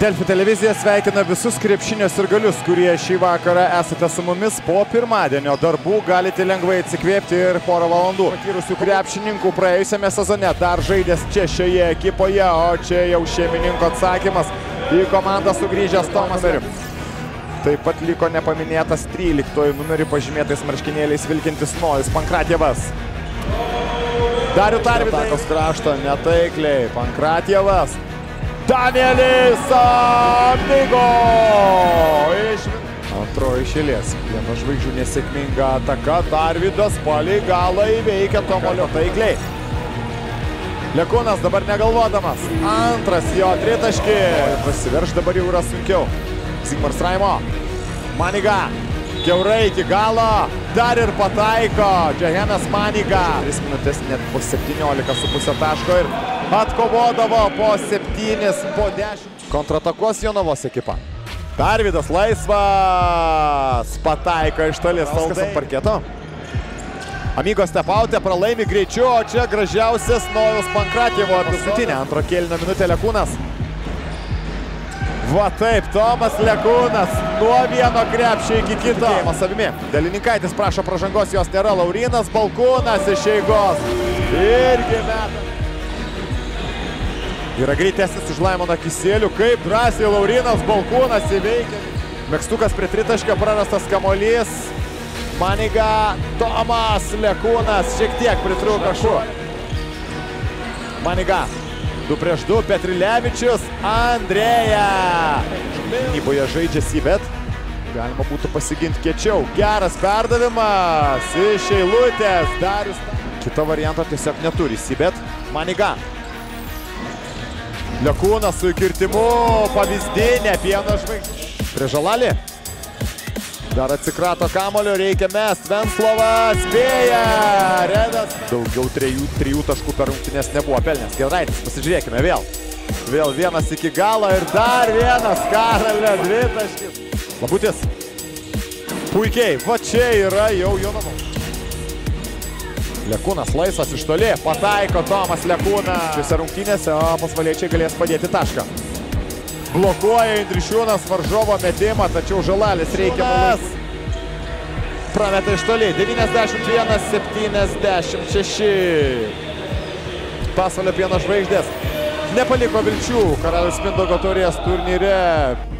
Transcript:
Delfi televizija sveikina visus krepšinio sirgalius, kurie šį vakarą esate su mumis. Po pirmadienio darbų galite lengvai atsikvėpti ir porą valandų. Patyrusių krepšininkų praėjusiame sezone dar žaidęs čia šioje ekipoje, o čia jau šeimininko atsakymas. Į komandą sugrįžęs Tomas Vary. Taip pat liko nepaminėtas 13 numerį pažymėtais marškinėliais vilkintis Nojus Pankratjevas. Darių tarvidai. Atakos krašto netaikliai. Pankratjevas. Danielis Anigo! Antroji šėlės. Pieno žvaigždžių nesėkminga ataka. Darvidas palei galą įveikia kamuolio taikliai. Lekūnas dabar negalvodamas. Antras jo tritaškį. Pasiverš dabar jau yra sunkiau. Sigmars Raimo. Maniga. Kiaurai iki galo. Dar ir pataiko. Čia Henė Maniga. 3 minutės net po 17,5 taško ir atkovodavo po 7, po 10. Kontratakos Jonovos ekipa. Dar Vydas Laisvas pataiko iš toli. Sauskas ant parketo. Amigo Stepautė pralaimi greičiu, o čia gražiausias Nojus Pankratjevo. Paskutinė antro kėlinio minutė Lekūnas. Va taip, Tomas Lekūnas nuo vieno krepšio iki kito. Tikėjimas savimi. Delininkaitis prašo pražangos, jos nėra. Laurynas Balkūnas iš eigos. Irgi meta. Yra greitesnis už Laimoną Kisėlių, kaip drąsiai Laurynas Balkūnas įveikia. Mekstukas prie tritaškio, prarastas kamuolys. Maniga, Tomas Lekūnas šiek tiek pritrūko šų. Maniga, 2 prieš 2, Petrilevičius, Andrėja. Gynyboje žaidžia Sybet. Galima būtų pasiginti kiečiau. Geras perdavimas iš Eilutės. Darius. Kito varianto tiesiog neturi Sybet. Maniga. Lekūnas su įkirtimu, pavyzdinė Pieno žvaigždė. Prie Žalalį. Dar atsikrato kamulio, reikia mest. Svenslova spėja. Redas. Daugiau 3 taškų per rungtynes nebuvo pelnęs. Gedraitis, pasižiūrėkime vėl. Vėl vienas iki galo ir dar vienas Karalio 2 taškis. Labutis. Puikiai, va čia yra jau Jonovas. Lekūnas laisvas iš toli, pataiko Tomas Lekūnas. Šiuose rungtynėse pasvaliečiai galės padėti tašką. Blokuoja Indri Šiūnas varžovo metimą, tačiau Žalalis reikiamas. Prameta iš toli, 91-76. Pasvalio Pieno žvaigždės nepaliko vilčių Karalius Mindaugo taurės turnyre.